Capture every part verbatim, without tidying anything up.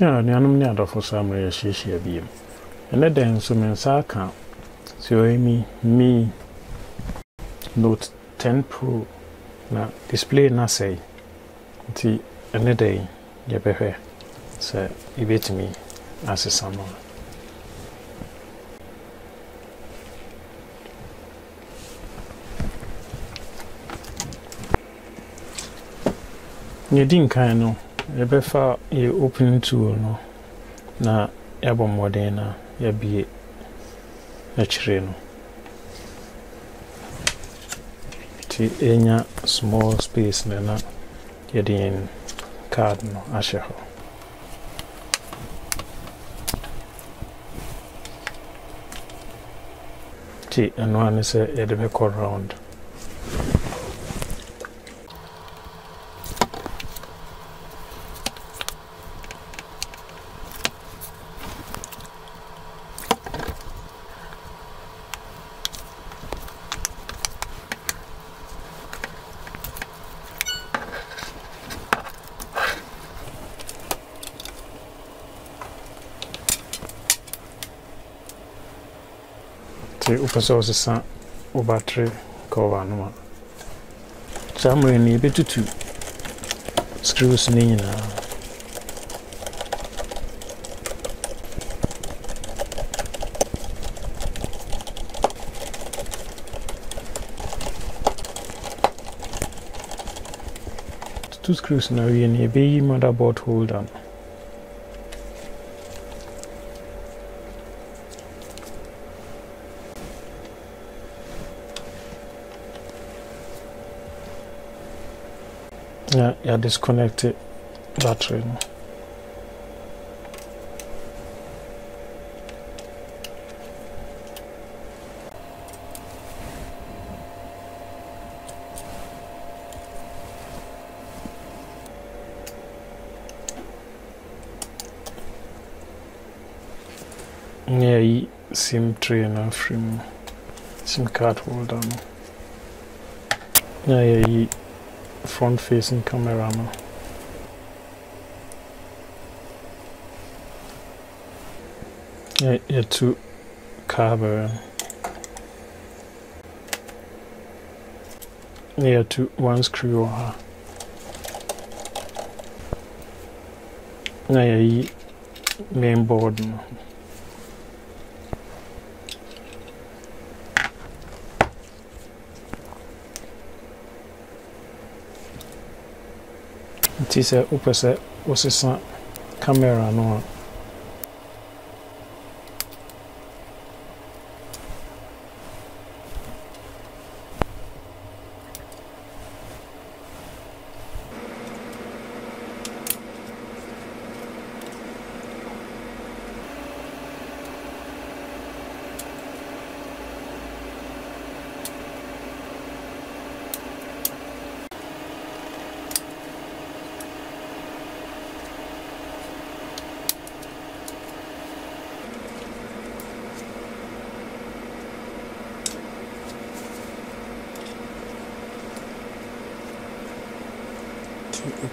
Tia ni anum ni adofo samre ya shishi ya biem. Ene denso mensaka Xiaomi Mi Note ten Pro na display na sei. Nti ene den ye behwe se ibetimi asesamo. Ni din kan no ebefa e open tool no na ebo modern na ya bie na chire no ti enya small space na na ya din card no asheho ti ano ane se e de be go round. Upaso sesa o battery cover no samre ni bitutu screws ni nyina two screws na wi ni be motherboard holder. Yeah, yeah, disconnected battery. Yeah, SIM tray and frame SIM card holder. Yeah, yeah. Front facing camera. Yeah, yeah, to cover. Yeah, to one screw. Yeah, yeah, main board. Ti se upese osesa camera no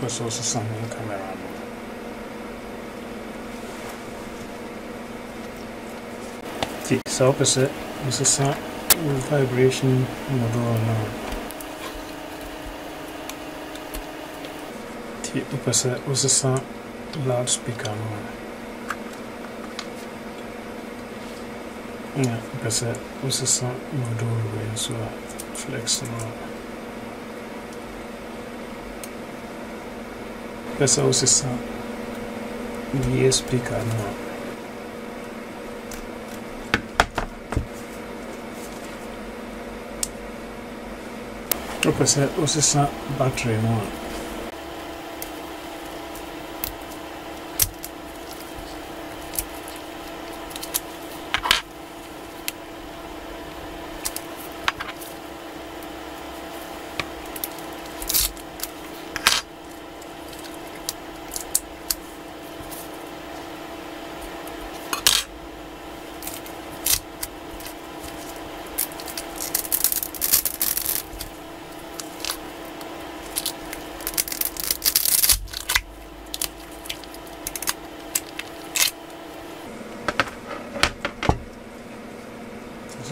was also something coming around. The opposite is a sound vibration model now. The opposite was a sound loudspeaker now. The opposite was a sound model when so flexible. That's also some D S speaker now. That's also some battery now.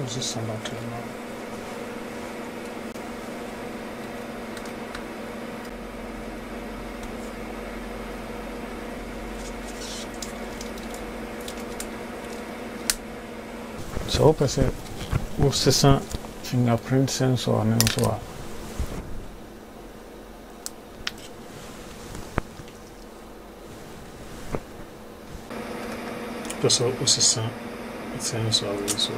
zose matema so pese usesa fingerprint sensor na msoa pese usesa sensor msoa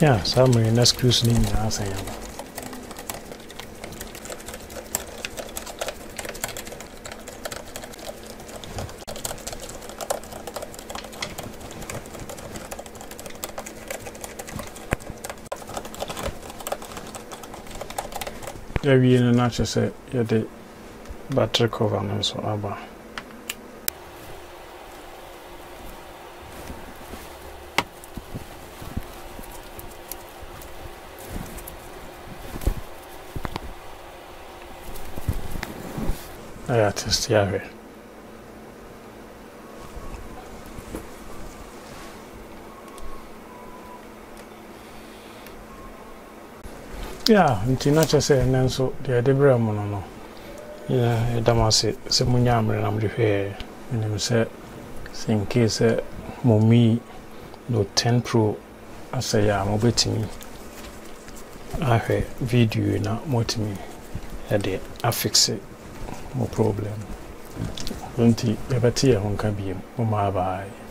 Yeah, some nice cruise name I say. Yeah, we in a natural set, yeah, the battery cover and so on. Yeah, test Yahweh. Yeah, until nature say, and then so the Debra Mono. Yeah, Damasi, Semunyam, and I'm the hair. And I'm said, in case Mummy no ten pro, I say, I'm obeying me. I have video now, more to me. And I fix it. No problem. Don't you ever tear on Kabim, Mumma by.